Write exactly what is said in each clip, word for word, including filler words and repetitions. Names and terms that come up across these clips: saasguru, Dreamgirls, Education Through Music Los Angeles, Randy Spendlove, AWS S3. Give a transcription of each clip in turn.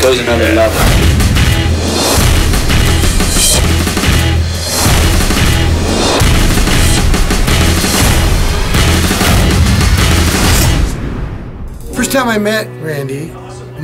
just goes another yeah. level. First time I met Randy,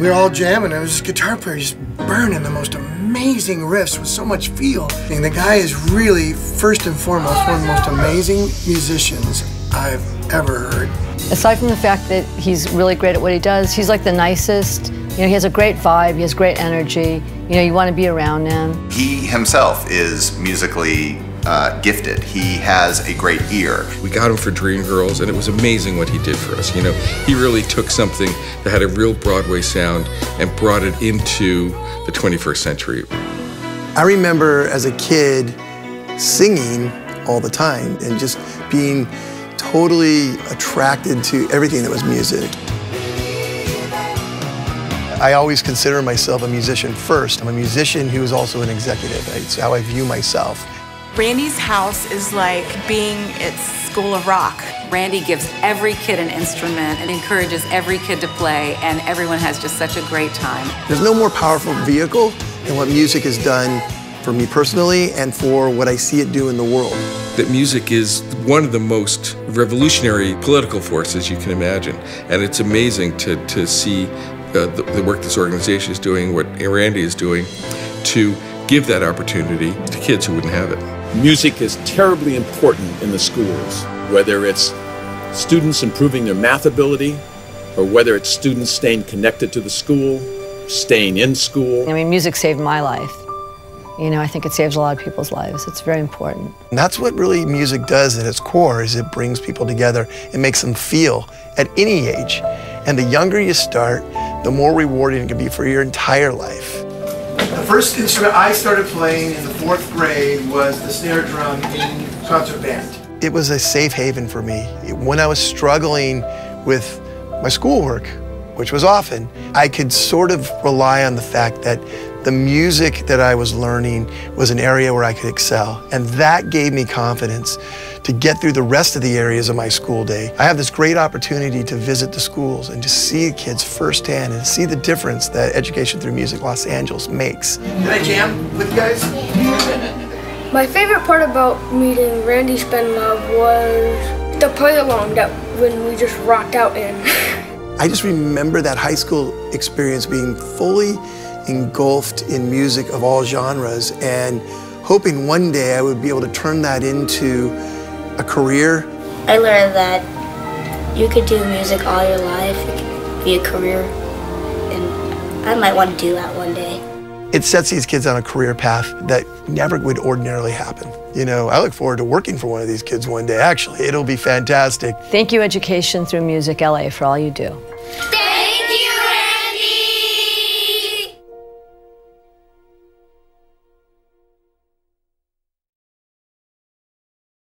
we were all jamming. I was this guitar player just burning the most amazing riffs with so much feel. And the guy is really, first and foremost, one of the most amazing musicians I've ever heard. Aside from the fact that he's really great at what he does, he's like the nicest. You know, he has a great vibe, he has great energy. You know, you want to be around him. He himself is musically uh, gifted. He has a great ear. We got him for Dreamgirls, and it was amazing what he did for us. You know, he really took something that had a real Broadway sound and brought it into the twenty-first century. I remember as a kid singing all the time and just being totally attracted to everything that was music. I always consider myself a musician first. I'm a musician who is also an executive. It's how I view myself. Randy's house is like being at School of Rock. Randy gives every kid an instrument and encourages every kid to play, and everyone has just such a great time. There's no more powerful vehicle than what music has done for me personally and for what I see it do in the world. That music is one of the most revolutionary political forces you can imagine, and it's amazing to, to see uh, the, the work this organization is doing, what Randy is doing, to give that opportunity to kids who wouldn't have it. Music is terribly important in the schools, whether it's students improving their math ability, or whether it's students staying connected to the school, staying in school. I mean, music saved my life. You know, I think it saves a lot of people's lives. It's very important. And that's what really music does at its core, is it brings people together. It makes them feel at any age. And the younger you start, the more rewarding it can be for your entire life. The first instrument I started playing in the fourth grade was the snare drum in concert band. It was a safe haven for me. When I was struggling with my schoolwork, which was often, I could sort of rely on the fact that the music that I was learning was an area where I could excel. And that gave me confidence to get through the rest of the areas of my school day. I have this great opportunity to visit the schools and to see kids firsthand and see the difference that Education Through Music Los Angeles makes. Can I jam with you guys? My favorite part about meeting Randy Spendlove was the play-along that when we just rocked out in. I just remember that high school experience being fully engulfed in music of all genres and hoping one day I would be able to turn that into a career. I learned that you could do music all your life, it could be a career, and I might want to do that one day. It sets these kids on a career path that never would ordinarily happen. You know, I look forward to working for one of these kids one day, actually. It'll be fantastic. Thank you, Education Through Music L A, for all you do.